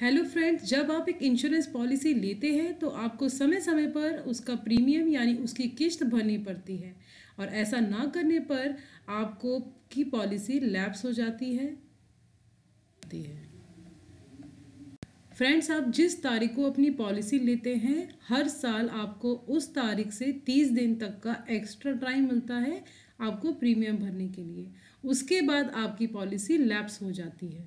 Hello friends, जब आप एक इंश्योरेंस पॉलिसी लेते हैं तो आपको समय समय पर उसका प्रीमियम यानी उसकी किश्त भरनी पड़ती है और ऐसा ना करने पर आपको की पॉलिसी लैप्स हो जाती है। फ्रेंड्स, आप जिस तारीख को अपनी पॉलिसी लेते हैं हर साल आपको उस तारीख से 30 दिन तक का एक्स्ट्रा टाइम मिलता है आपको प्रीमियम भरने के लिए। उसके बाद आपकी पॉलिसी लैप्स हो जाती है।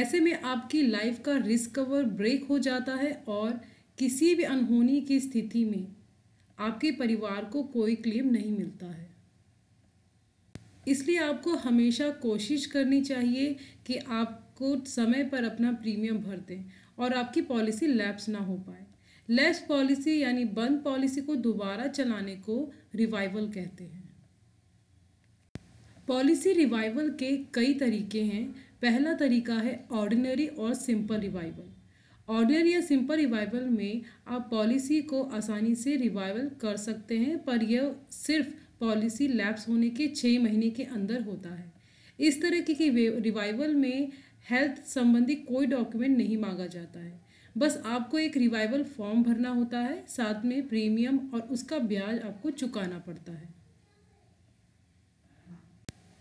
ऐसे में आपकी लाइफ का रिस्क कवर ब्रेक हो जाता है और किसी भी अनहोनी की स्थिति में आपके परिवार को कोई क्लेम नहीं मिलता है। इसलिए आपको हमेशा कोशिश करनी चाहिए कि आपको समय पर अपना प्रीमियम भर दें और आपकी पॉलिसी लैप्स ना हो पाए। लैप्स पॉलिसी यानी बंद पॉलिसी को दोबारा चलाने को रिवाइवल कहते हैं। पॉलिसी रिवाइवल के कई तरीके हैं। पहला तरीका है ऑर्डिनरी और सिंपल रिवाइवल। ऑर्डिनरी या सिंपल रिवाइवल में आप पॉलिसी को आसानी से रिवाइवल कर सकते हैं, पर यह सिर्फ पॉलिसी लैप्स होने के 6 महीने के अंदर होता है। इस तरह की रिवाइवल में हेल्थ संबंधी कोई डॉक्यूमेंट नहीं मांगा जाता है, बस आपको एक रिवाइवल फॉर्म भरना होता है, साथ में प्रीमियम और उसका ब्याज आपको चुकाना पड़ता है।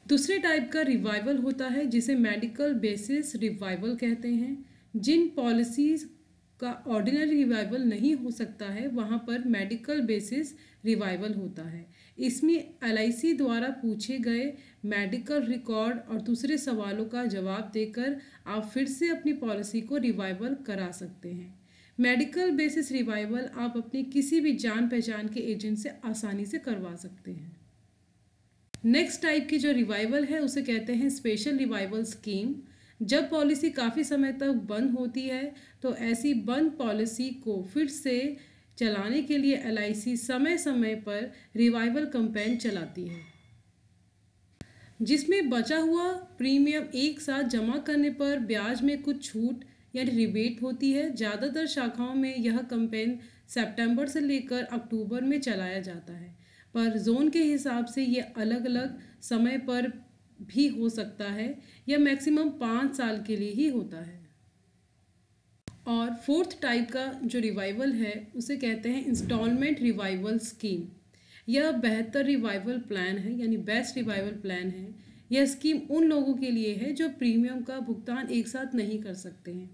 दूसरे टाइप का रिवाइवल होता है जिसे मेडिकल बेसिस रिवाइवल कहते हैं। जिन पॉलिसीज़ का ऑर्डिनरी रिवाइवल नहीं हो सकता है वहाँ पर मेडिकल बेसिस रिवाइवल होता है। इसमें LIC द्वारा पूछे गए मेडिकल रिकॉर्ड और दूसरे सवालों का जवाब देकर आप फिर से अपनी पॉलिसी को रिवाइवल करा सकते हैं। मेडिकल बेसिस रिवाइवल आप अपने किसी भी जान पहचान के एजेंट से आसानी से करवा सकते हैं। नेक्स्ट टाइप की जो रिवाइवल है उसे कहते हैं स्पेशल रिवाइवल स्कीम। जब पॉलिसी काफ़ी समय तक बंद होती है तो ऐसी बंद पॉलिसी को फिर से चलाने के लिए LIC समय समय पर रिवाइवल कैंपेन चलाती है, जिसमें बचा हुआ प्रीमियम एक साथ जमा करने पर ब्याज में कुछ छूट यानी रिबेट होती है। ज़्यादातर शाखाओं में यह कैंपेन सितंबर से लेकर अक्टूबर में चलाया जाता है, पर जोन के हिसाब से ये अलग अलग समय पर भी हो सकता है या मैक्सिमम 5 साल के लिए ही होता है। और फोर्थ टाइप का जो रिवाइवल है उसे कहते हैं इंस्टॉलमेंट रिवाइवल स्कीम। यह बेहतर रिवाइवल प्लान है यानी बेस्ट रिवाइवल प्लान है। यह स्कीम उन लोगों के लिए है जो प्रीमियम का भुगतान एक साथ नहीं कर सकते हैं।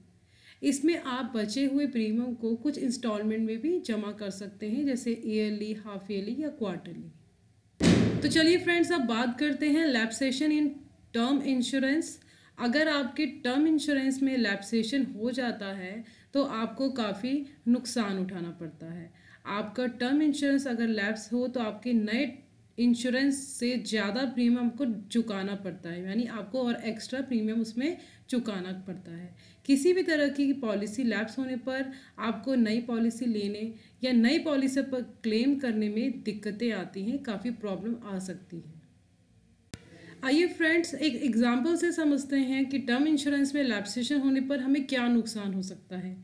इसमें आप बचे हुए प्रीमियम को कुछ इंस्टॉलमेंट में भी जमा कर सकते हैं, जैसे ईयरली, हाफ ईयरली या क्वार्टरली। तो चलिए फ्रेंड्स, अब बात करते हैं लैप्सेशन इन टर्म इंश्योरेंस। अगर आपके टर्म इंश्योरेंस में लैप्सेशन हो जाता है तो आपको काफ़ी नुकसान उठाना पड़ता है। आपका टर्म इंश्योरेंस अगर लैप्स हो तो आपके नए इंश्योरेंस से ज़्यादा प्रीमियम आपको चुकाना पड़ता है, यानी आपको और एक्स्ट्रा प्रीमियम उसमें चुकाना पड़ता है। किसी भी तरह की पॉलिसी लैप्स होने पर आपको नई पॉलिसी लेने या नई पॉलिसी पर क्लेम करने में दिक्कतें आती हैं, काफ़ी प्रॉब्लम आ सकती है। आइए फ्रेंड्स, एक एग्जाम्पल से समझते हैं कि टर्म इंश्योरेंस में लैप्सेशन होने पर हमें क्या नुकसान हो सकता है।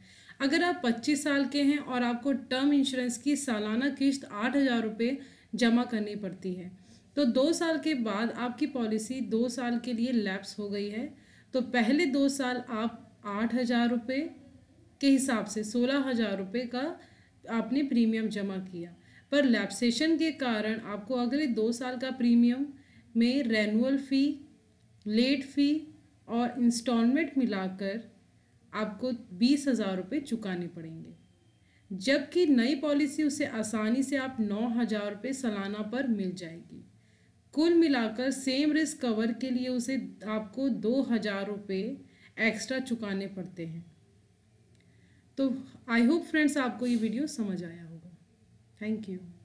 अगर आप 25 साल के हैं और आपको टर्म इंश्योरेंस की सालाना किश्त 8,000 रुपये जमा करनी पड़ती है, तो 2 साल के बाद आपकी पॉलिसी 2 साल के लिए लैप्स हो गई है, तो पहले 2 साल आप 8,000 रुपये के हिसाब से 16,000 रुपये का आपने प्रीमियम जमा किया, पर लैप्सेशन के कारण आपको अगले 2 साल का प्रीमियम में रेन्यूअल फ़ी, लेट फ़ी और इंस्टॉलमेंट मिलाकर आपको 20,000 रुपये चुकाने पड़ेंगे, जबकि नई पॉलिसी उसे आसानी से आप 9,000 रुपये सालाना पर मिल जाएगी। कुल मिलाकर सेम रिस्क कवर के लिए उसे आपको 2,000 रुपये एक्स्ट्रा चुकाने पड़ते हैं। तो आई होप फ्रेंड्स आपको ये वीडियो समझ आया होगा। Thank you.